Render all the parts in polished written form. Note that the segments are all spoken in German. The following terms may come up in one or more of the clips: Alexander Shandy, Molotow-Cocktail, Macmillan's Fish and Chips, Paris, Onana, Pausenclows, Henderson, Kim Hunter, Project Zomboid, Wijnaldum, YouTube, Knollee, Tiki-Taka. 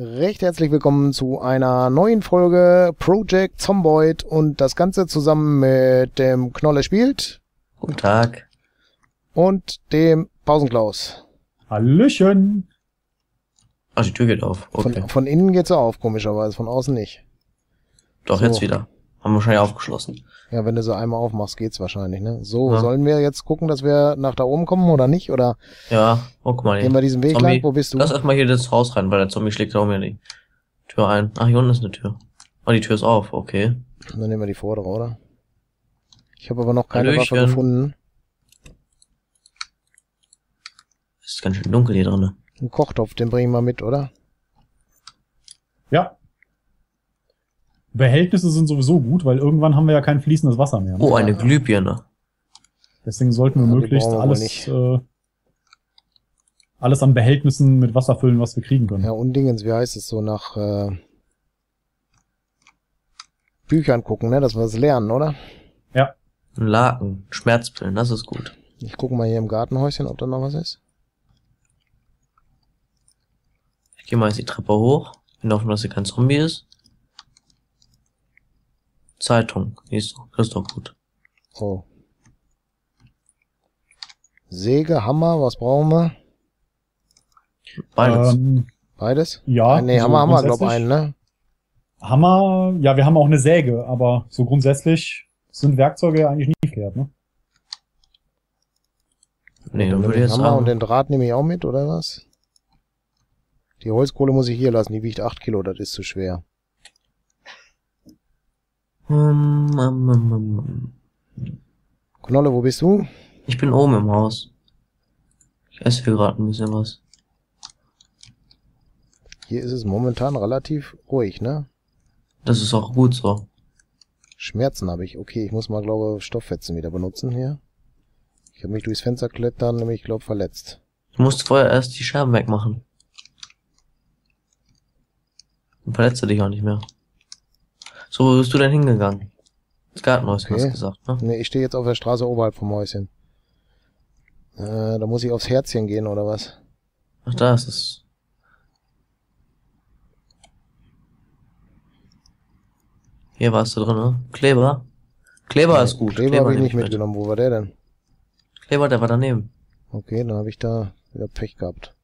Recht herzlich willkommen zu einer neuen Folge Project Zomboid und das Ganze zusammen mit dem Knollee spielt. Guten Tag. Und dem Pausenclows. Hallöchen. Ach, die Tür geht auf. Okay. Von innen geht sie auf, komischerweise, von außen nicht. Doch, so. Jetzt wieder. Haben wir wahrscheinlich aufgeschlossen. Ja, wenn du sie einmal aufmachst, geht's wahrscheinlich, ne? So, ja. Sollen wir jetzt gucken, dass wir nach da oben kommen oder nicht? Oder ja, oh, guck mal, gehen wir diesen Weg Zombie lang? Wo bist du? Lass erstmal hier das Haus rein, weil der Zombie schlägt da oben ja die Tür ein. Ach, hier unten ist eine Tür. Oh, die Tür ist auf, okay. Dann nehmen wir die vordere, oder? Ich habe aber noch keine Waffe gefunden. Es ist ganz schön dunkel hier drin. Ein Kochtopf, den bringen wir mit, oder? Ja. Behältnisse sind sowieso gut, weil irgendwann haben wir ja kein fließendes Wasser mehr. Ne? Oh, eine Glühbirne. Deswegen sollten wir möglichst alles an Behältnissen mit Wasser füllen, was wir kriegen können. Ja, und Dingens, wie heißt es so, nach Büchern gucken, ne? Dass wir das lernen, oder? Ja. Laken, Schmerzpillen, das ist gut. Ich gucke mal hier im Gartenhäuschen, ob da noch was ist. Ich gehe mal jetzt die Treppe hoch. Wir hoffen, dass hier kein Zombie ist. Zeitung, das ist doch gut. Oh. Säge, Hammer, was brauchen wir? Beides. Beides? Ja. Nein, nee, so Hammer haben wir, glaube ich, einen, ne? Hammer, ja, wir haben auch eine Säge, aber so grundsätzlich sind Werkzeuge ja eigentlich nie verkehrt, ne? Nee, dann würde ich jetzt Hammer sagen. Und den Draht nehme ich auch mit, oder was? Die Holzkohle muss ich hier lassen, die wiegt 8 Kilo, das ist zu schwer. Knolle, wo bist du? Ich bin oben im Haus. Ich esse hier gerade ein bisschen was. Hier ist es momentan relativ ruhig, ne? Das ist auch gut so. Schmerzen habe ich. Okay, ich muss mal, glaube ich, Stofffetzen wieder benutzen hier. Ich habe mich durchs Fenster klettern, nämlich, glaube ich, verletzt. Du musst vorher erst die Scherben wegmachen. Dann verletzt du dich auch nicht mehr. So, wo bist du denn hingegangen? Das Gartenhäuschen, okay. Hast du gesagt, ne? Ne, ich stehe jetzt auf der Straße oberhalb vom Häuschen. Da muss ich aufs Herzchen gehen, oder was? Ach, da ist es. Hier warst du drin, ne? Kleber? Kleber, nee, ist gut. Kleber habe ich nicht mitgenommen. Wo war der denn? Kleber, der war daneben. Okay, dann habe ich da wieder Pech gehabt.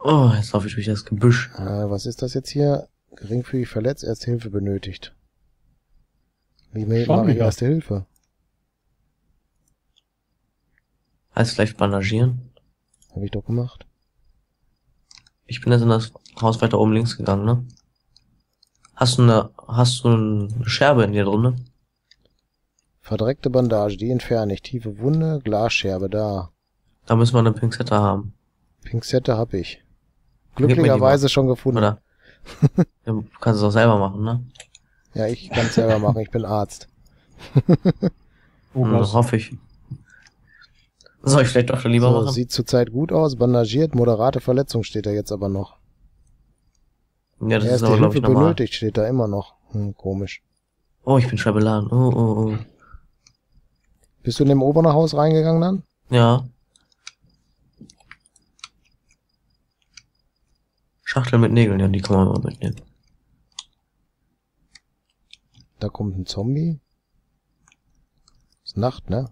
Oh, jetzt laufe ich durch das Gebüsch. Was ist das jetzt hier? Geringfügig verletzt, erste Hilfe benötigt. Wie mache ich erste Hilfe? Heißt vielleicht bandagieren? Habe ich doch gemacht. Ich bin jetzt in das Haus weiter oben links gegangen, ne? Hast du eine Scherbe in dir drin, ne? Verdreckte Bandage, die entferne ich. Tiefe Wunde, Glasscherbe, da. Da müssen wir eine Pinzette haben. Pinzette habe ich. Glücklicherweise schon gefunden. Oder? Du kannst es auch selber machen, ne? Ja, ich kann es selber machen, ich bin Arzt. Oh, das hoffe ich. Soll ich vielleicht doch schon lieber machen? Sieht zurzeit gut aus, bandagiert, moderate Verletzung steht da jetzt aber noch. Ja, das ist aber, glaube ich, normal. Benötigt steht da immer noch. Hm, komisch. Oh, ich bin schwer beladen. Oh, oh, oh. Bist du in dem oberen Haus reingegangen dann? Ja. Schachtel mit Nägeln, ja, die kann man mal mitnehmen. Da kommt ein Zombie. Ist Nacht, ne?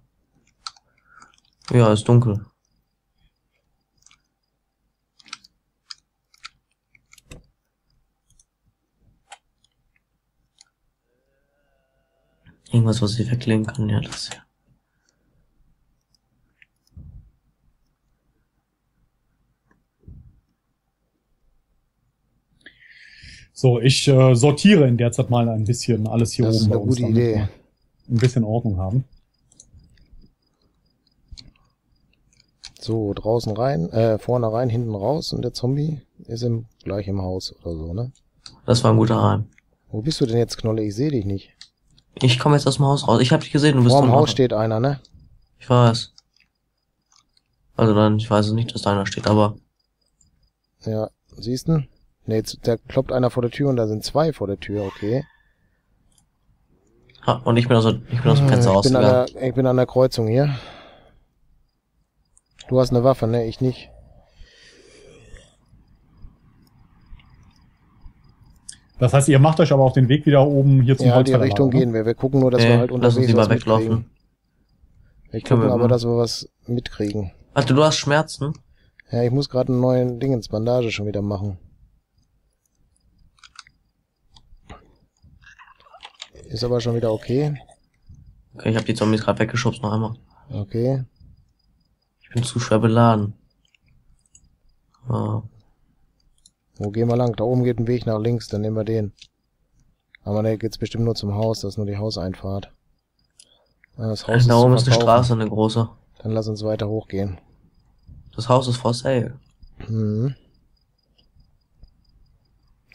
Ja, ist dunkel. Irgendwas, was ich weglegen kann, ja, das ja. So, ich sortiere in der Zeit mal ein bisschen alles hier oben bei uns. Das ist eine gute Idee. Ein bisschen Ordnung haben. So, draußen rein, vorne rein, hinten raus und der Zombie ist gleich im Haus oder so, ne? Das war ein guter Reim. Wo bist du denn jetzt, Knolle? Ich sehe dich nicht. Ich komme jetzt aus dem Haus raus. Ich habe dich gesehen, du bist im Haus. Steht einer, ne? Ich weiß. Also dann, ich weiß nicht, dass da einer steht, aber... Ja, siehst du? Ne, jetzt, da kloppt einer vor der Tür und da sind zwei vor der Tür, okay. Ha, und ich bin aus dem Fenster rausgegangen. Ich bin an der Kreuzung hier. Du hast eine Waffe, ne? Ich nicht. Das heißt, ihr macht euch aber auf den Weg wieder oben hier zum Holzverlager. Ja, in die Richtung gehen wir. Wir gucken nur, dass wir halt unterwegs was mitkriegen. Wir gucken aber, dass wir was mitkriegen. Also du hast Schmerzen? Ja, ich muss gerade einen neuen Ding ins Bandage schon wieder machen. Ist aber schon wieder okay. Okay, ich habe die Zombies gerade weggeschubst noch einmal. Okay. Ich bin zu schwer beladen. Ah. Wo gehen wir lang? Da oben geht ein Weg nach links, dann nehmen wir den. Aber da geht's bestimmt nur zum Haus, das ist nur die Hauseinfahrt. Das Haus da oben ist eine Straße, eine große. Dann lass uns weiter hochgehen. Das Haus ist for sale. Mhm.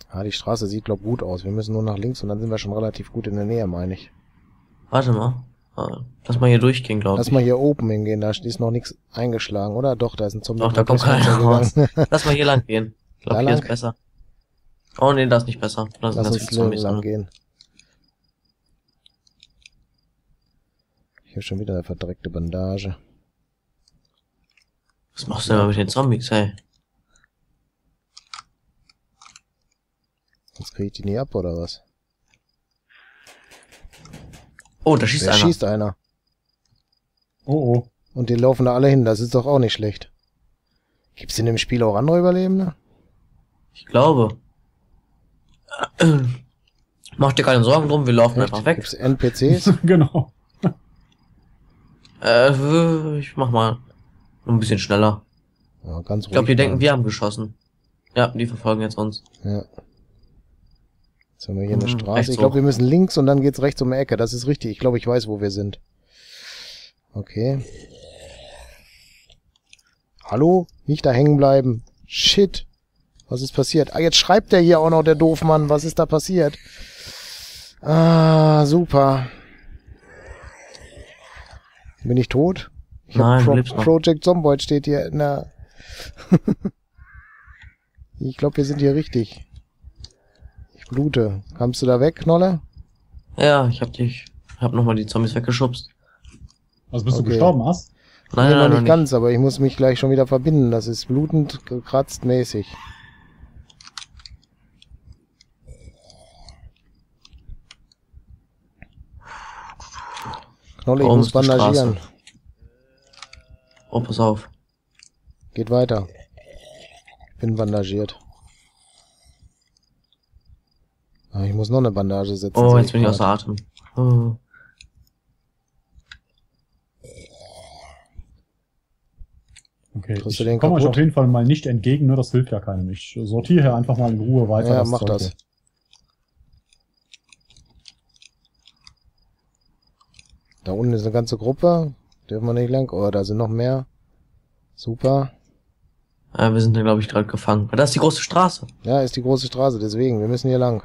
Ah, die Straße sieht, glaub, gut aus. Wir müssen nur nach links und dann sind wir schon relativ gut in der Nähe, meine ich. Warte mal. Lass mal hier durchgehen, glaube ich. Lass mal hier oben hingehen, da ist noch nichts eingeschlagen, oder? Doch, da ist ein Zombie. Doch, da kommt keiner raus. Lass mal hier lang gehen. Ich glaube, hier lang ist besser. Oh, nee, da ist nicht besser. Da sind ganz viele Zombies lang gehen. Hier schon wieder eine verdreckte Bandage. Was machst du denn mal mit den Zombies, hey? Jetzt krieg ich die nie ab, oder was? Oh, da schießt einer. Da schießt einer. Oh, oh. Und die laufen da alle hin, das ist doch auch nicht schlecht. Gibt's in dem Spiel auch andere Überlebende? Ich glaube. Mach dir keine Sorgen drum, wir laufen einfach weg. Gibt's NPCs? Genau. Ich mach mal ein bisschen schneller. Ja, ganz ruhig. Ich glaube, die denken, wir haben geschossen. Ja, die verfolgen jetzt uns. Ja. Jetzt haben wir hier eine Straße. Ich glaube, wir müssen links und dann geht's rechts um die Ecke. Das ist richtig. Ich glaube, ich weiß, wo wir sind. Okay. Hallo? Nicht da hängen bleiben. Shit. Was ist passiert? Ah, jetzt schreibt der hier auch noch, der Doofmann. Was ist da passiert? Ah, super. Bin ich tot? Ich hab Project Zomboid steht hier. Na. Ich glaube, wir sind hier richtig. Ich blute. Kamst du da weg, Knolle? Ja, ich hab dich. Ich hab nochmal die Zombies weggeschubst. Also bist du gestorben, hast? Nein, nein, noch nicht ganz, aber ich muss mich gleich schon wieder verbinden. Das ist blutend, gekratzt mäßig. Knollee, ich muss bandagieren. Oh, pass auf. Geht weiter. Ich bin bandagiert. Ich muss noch eine Bandage setzen. Oh, jetzt bin ich außer Atem. Oh. Okay, ich komme euch auf jeden Fall mal nicht entgegen, ne? Das hilft ja keinem. Ich sortiere hier einfach mal in Ruhe weiter. Ja, mach das. Da unten ist eine ganze Gruppe. Dürfen wir nicht lang. Oh, da sind noch mehr. Super. Ja, wir sind da, glaube ich, gerade gefangen. Das ist die große Straße. Ja, ist die große Straße. Deswegen, wir müssen hier lang.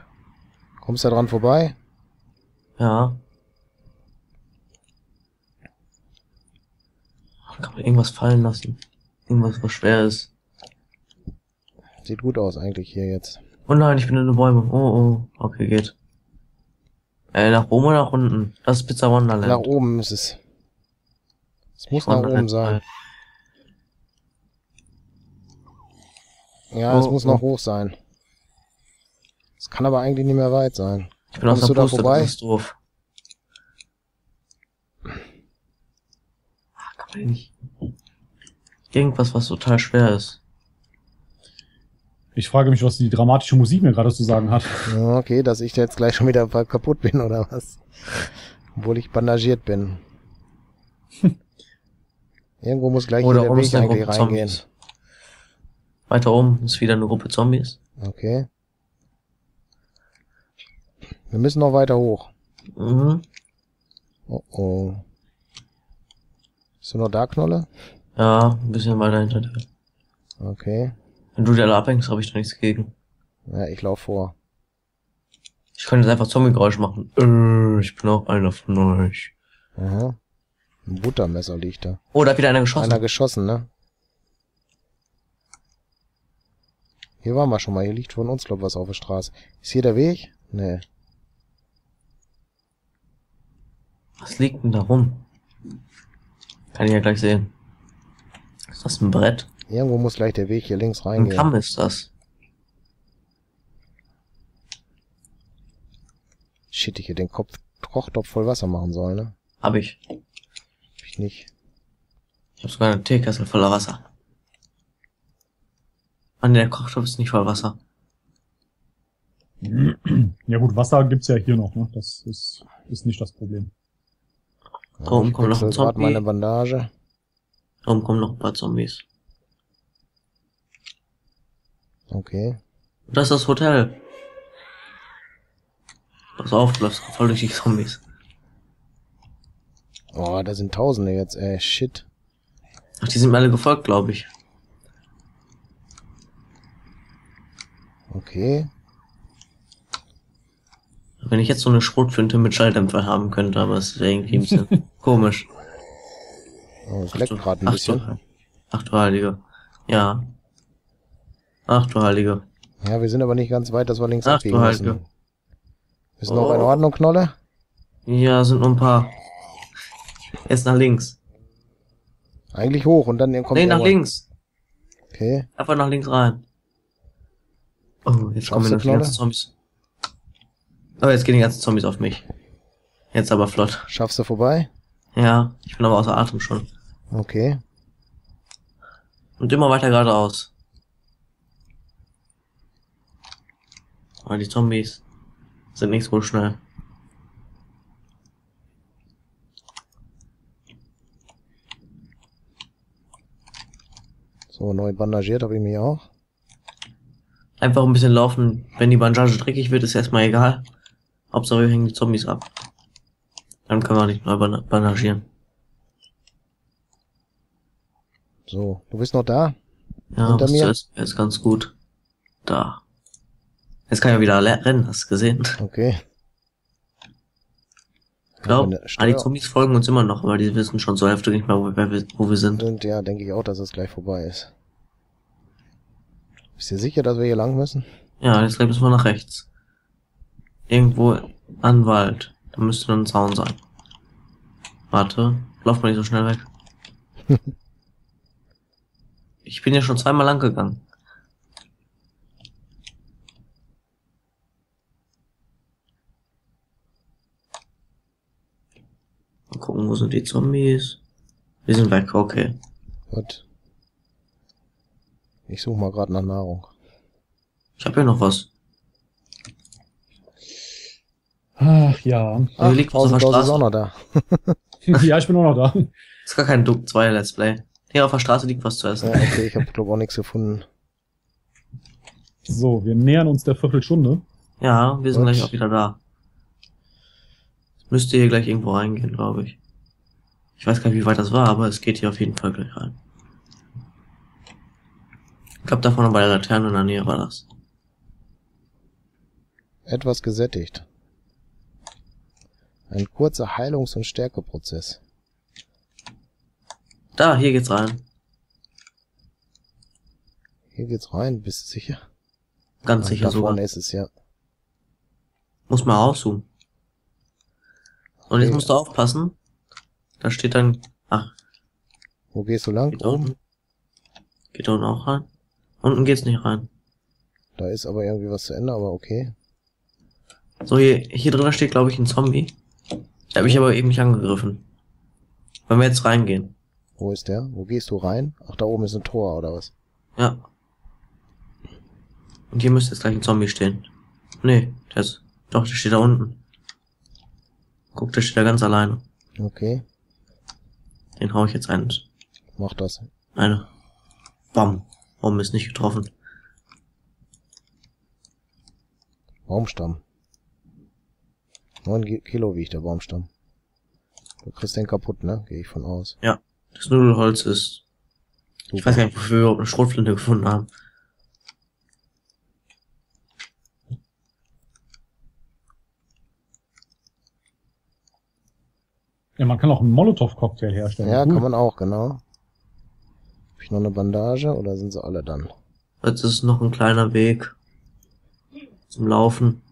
Kommst du da dran vorbei? Ja. Kann man irgendwas fallen lassen? Irgendwas, was schwer ist. Sieht gut aus eigentlich hier jetzt. Oh nein, ich bin in den Bäumen. Oh, oh. Okay, geht. Nach oben oder nach unten? Das ist Pizza Wonderland. Nach oben ist es. Es muss nach oben sein. Ja, es muss noch hoch sein. Es kann aber eigentlich nicht mehr weit sein. Ich bin aus der Puste, das ist doof. Ah, kann man nicht. Irgendwas, was total schwer ist. Ich frage mich, was die dramatische Musik mir gerade zu sagen hat. Okay, dass ich jetzt gleich schon wieder kaputt bin, oder was? Obwohl ich bandagiert bin. Irgendwo muss gleich wieder der Weg eigentlich reingehen. Weiter oben ist wieder eine Gruppe Zombies. Okay. Wir müssen noch weiter hoch. Mhm. Oh oh. Bist du noch da, Knolle? Ja, ein bisschen weiter hinter dir. Okay. Wenn du dir alle abhängst, habe ich da nichts gegen. Ja, ich laufe vor. Ich kann jetzt einfach Zombie-Geräusch machen. Ich bin auch einer von euch. Aha. Ein Buttermesser liegt da. Oh, da hat wieder einer geschossen. Einer geschossen, ne? Hier waren wir schon mal. Hier liegt von uns, glaube ich, was auf der Straße. Ist hier der Weg? Nee. Was liegt denn da rum? Kann ich ja gleich sehen. Ist das ein Brett? Irgendwo muss gleich der Weg hier links reingehen. Ein Kamm ist das. Shit, ich hätte den Kochtopf voll Wasser machen sollen, ne? Hab ich. Hab ich nicht. Ich hab sogar einen Teekessel voller Wasser. Mann, der Kochtopf ist nicht voll Wasser. Ja gut, Wasser gibt's ja hier noch, ne? Das ist nicht das Problem. Da oben kommt noch ein Zombie. Meine Bandage. Da oben kommen noch ein paar Zombies. Okay. Das ist das Hotel. Pass auf, du läufst voll durch die Zombies. Oh, da sind Tausende jetzt, ey, shit. Ach, die sind mir alle gefolgt, glaube ich. Okay. Wenn ich jetzt so eine Schrotflinte mit Schalldämpfer haben könnte, aber es wäre irgendwie ein bisschen komisch. Oh, es leckt gerade ein bisschen. Ach du Heilige. Ja. Ach du Heilige. Ja, wir sind aber nicht ganz weit, dass wir links abbiegen müssen. Ach du Heilige. Ist noch in Ordnung, Knolle? Ja, sind noch ein paar. Erst nach links. Eigentlich hoch und dann kommt... Nee, nach links. Okay. Einfach nach links rein. Oh, jetzt kommen die ganzen Zombies. Oh, jetzt gehen die ganzen Zombies auf mich. Jetzt aber flott. Schaffst du vorbei? Ja, ich bin aber außer Atem schon. Okay. Und immer weiter geradeaus. Aber die Zombies sind nicht so schnell. So, neu bandagiert habe ich mich auch. Einfach ein bisschen laufen. Wenn die Bandage dreckig wird, ist erstmal egal. Hauptsache wir hängen die Zombies ab. Dann können wir nicht neu bandagieren. So, du bist noch da? Ja, hinter mir? Ist ganz gut. Da. Jetzt kann ich ja wieder rennen, hast du gesehen? Okay. Ich glaube, ja, die Zombies folgen uns immer noch, weil die wissen schon zur Hälfte nicht mehr, wo wir sind. Und ja, denke ich auch, dass es gleich vorbei ist. Bist du sicher, dass wir hier lang müssen? Ja, jetzt müssen wir nach rechts. Irgendwo an Wald. Da müsste dann ein Zaun sein. Warte, lauf mal nicht so schnell weg. Ich bin ja schon zweimal lang gegangen. Mal gucken, wo sind die Zombies? Wir sind weg, okay. Gut. Ich suche mal gerade nach Nahrung. Ich habe ja noch was. Ach ja. Ach, liegt auf der Straße. Ist auch noch da. Ja, ich bin auch noch da. Ist gar kein Duck 2 Let's Play. Hier auf der Straße liegt was zu essen. Ja, okay, ich habe glaube auch nichts gefunden. So, wir nähern uns der Viertelstunde. Ja, wir sind gleich auch wieder da. Müsste hier gleich irgendwo reingehen, glaube ich. Ich weiß gar nicht, wie weit das war, aber es geht hier auf jeden Fall gleich rein. Ich glaube, da vorne bei der Laterne in der Nähe war das. Etwas gesättigt. Ein kurzer Heilungs- und Stärkeprozess. Da, hier geht's rein. Hier geht's rein, bist du sicher? Ganz sicher sogar. Da vorne ist es, ja. Muss mal rauszoomen. Und jetzt musst du aufpassen. Da steht dann... Ach. Wo gehst du lang? Geht oben. Geht unten auch rein. Unten geht's nicht rein. Da ist aber irgendwie was zu Ende, aber okay. So, hier drin steht, glaube ich, ein Zombie. Der habe ich aber eben nicht angegriffen. Wenn wir jetzt reingehen. Wo ist der? Wo gehst du rein? Ach, da oben ist ein Tor, oder was? Ja. Und hier müsste jetzt gleich ein Zombie stehen. Nee, der ist... Doch, der steht da unten. Guck, der steht da ganz alleine. Okay. Den hau ich jetzt ein. Mach das. Eine. Bam. Baum ist nicht getroffen. Baumstamm. 9 Kilo wiegt der Baumstamm. Du kriegst den kaputt, ne? Gehe ich von aus. Ja. Das Nudelholz ist... Super. Ich weiß gar nicht, wofür wir überhaupt eine Schrotflinte gefunden haben. Ja, man kann auch einen Molotow-Cocktail herstellen. Ja, kann man auch, genau. Hab ich noch eine Bandage oder sind sie alle dann? Jetzt ist noch ein kleiner Weg zum Laufen.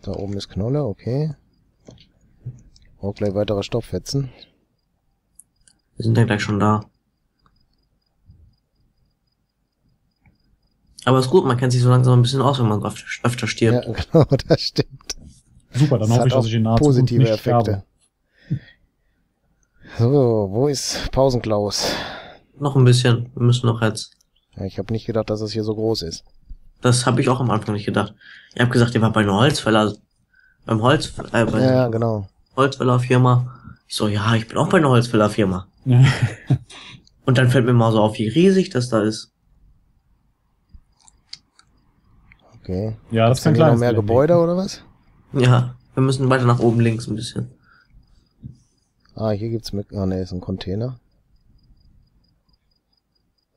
Da oben ist Knolle, okay. Auch gleich weitere Stofffetzen. Wir sind ja gleich schon da. Aber ist gut, man kennt sich so langsam ein bisschen aus, wenn man öfter stirbt. Ja, genau, das stimmt. Super, dann hoffe ich, dass ich in naher Zukunft nicht positive Effekte. So, wo ist Pausenclows? Noch ein bisschen, wir müssen noch jetzt. Ja, ich habe nicht gedacht, dass es hier so groß ist. Das habe ich auch am Anfang nicht gedacht. Ich habe gesagt, ihr war bei einer Holzfäller, beim Holzfäller, bei ja, genau. Holzfällerfirma. Ich so, ja, ich bin auch bei einer Holzfällerfirma. Ja. Und dann fällt mir mal so auf, wie riesig das da ist. Okay. Ja, das ist ein kleines mehr Gebäude weg. Oder was? Ja, wir müssen weiter nach oben links ein bisschen. Ah, hier gibt's mit. Ah, ne, ist ein Container.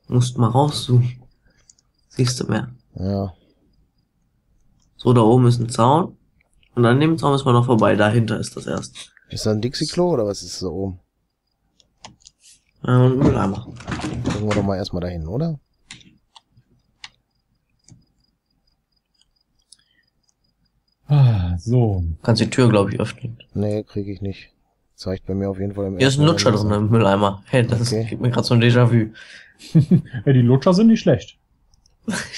Musst mal rauszoomen. Siehst du mehr? Ja. So, da oben ist ein Zaun. Und an dem Zaun ist man noch vorbei. Dahinter ist das erst. Ist da ein Dixie-Klo oder was ist da oben? Ein Mülleimer. Gucken wir doch mal erstmal dahin, oder? Ah, so. Kannst die Tür, glaube ich, öffnen. Nee, kriege ich nicht. Zeigt bei mir auf jeden Fall im Hier ist ein Lutscher drin im Mülleimer. Hey, das okay. Gibt mir gerade so ein Déjà-vu. Hey, die Lutscher sind nicht schlecht.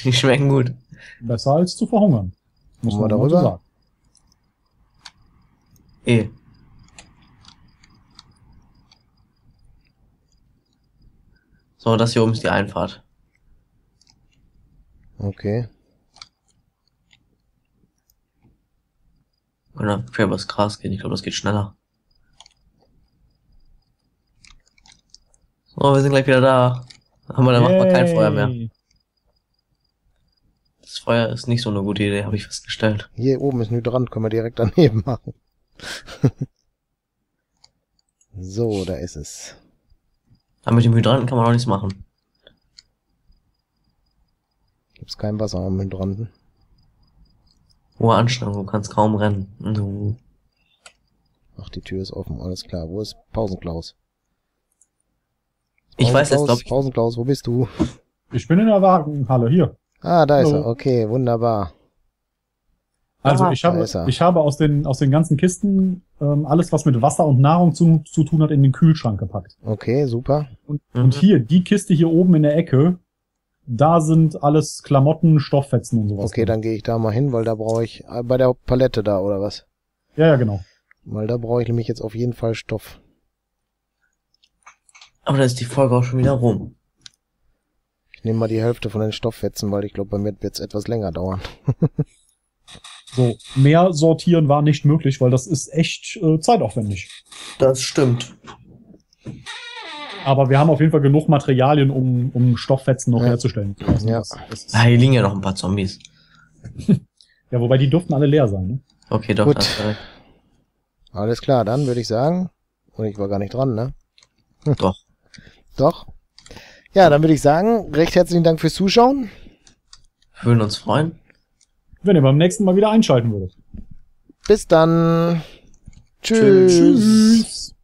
Die schmecken gut. Besser als zu verhungern. Muss man darüber sagen. So, das hier oben ist die Einfahrt. Okay. Oder quer übers Gras gehen, ich glaube, das geht schneller. So, wir sind gleich wieder da. Aber da macht man kein Feuer mehr. Das Feuer ist nicht so eine gute Idee, habe ich festgestellt. Hier oben ist ein Hydrant, können wir direkt daneben machen. So, da ist es. Aber mit dem Hydranten kann man auch nichts machen. Gibt's kein Wasser am Hydranten. Hohe Anstrengung, du kannst kaum rennen. Du. Ach, die Tür ist offen, alles klar. Wo ist Pausenclows? Ich weiß jetzt, glaube ich. Pausenclows, wo bist du? Ich bin in der Wagenhalle, hier. Ah, da ist er. Okay, wunderbar. Also, ich habe aus den ganzen Kisten alles, was mit Wasser und Nahrung zu tun hat, in den Kühlschrank gepackt. Okay, super. Und hier, die Kiste hier oben in der Ecke, da sind alles Klamotten, Stofffetzen und sowas. Okay, dann gehe ich da mal hin, weil da brauche ich, bei der Palette da, oder was? Ja, ja, genau. Weil da brauche ich nämlich jetzt auf jeden Fall Stoff. Aber da ist die Folge auch schon wieder rum. Ich nehme mal die Hälfte von den Stofffetzen, weil ich glaube, bei mir wird es etwas länger dauern. So, mehr sortieren war nicht möglich, weil das ist echt zeitaufwendig. Das stimmt. Aber wir haben auf jeden Fall genug Materialien, um Stofffetzen noch herzustellen. Ja. Das hier liegen ja noch ein paar Zombies. Ja, wobei die dürften alle leer sein. Ne? Okay, doch. Gut. Alles klar, dann würde ich sagen, und ich war gar nicht dran, ne? Doch. Doch. Ja, dann würde ich sagen, recht herzlichen Dank fürs Zuschauen. Wir würden uns freuen, wenn ihr beim nächsten Mal wieder einschalten würdet. Bis dann. Tschüss. Tschüss.